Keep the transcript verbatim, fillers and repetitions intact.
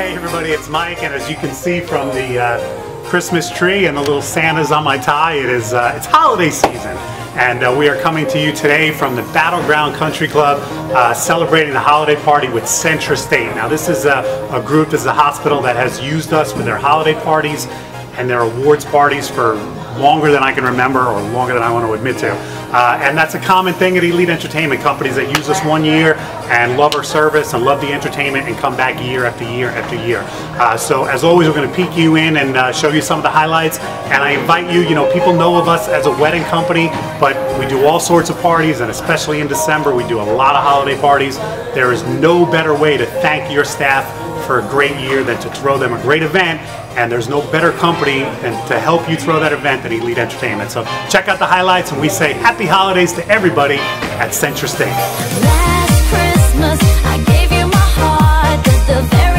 Hey everybody, it's Mike, and as you can see from the uh, Christmas tree and the little Santas on my tie, it is, uh, it's holiday season. And uh, we are coming to you today from the Battleground Country Club, uh, celebrating the holiday party with CentraState. Now this is a, a group, this is a hospital that has used us with their holiday parties and their awards parties for longer than I can remember, or longer than I want to admit to. Uh, and that's a common thing at Elite Entertainment, companies that use us one year and love our service and love the entertainment and come back year after year after year. Uh, so as always, we're going to peek you in and uh, show you some of the highlights. And I invite you, you know, people know of us as a wedding company, but we do all sorts of parties, and especially in December, we do a lot of holiday parties. There is no better way to thank your staff for a great year than to throw them a great event, and there's no better company than to help you throw that event than Elite Entertainment. So check out the highlights, and we say happy holidays to everybody at CentraState. Last Christmas, I gave you my heart.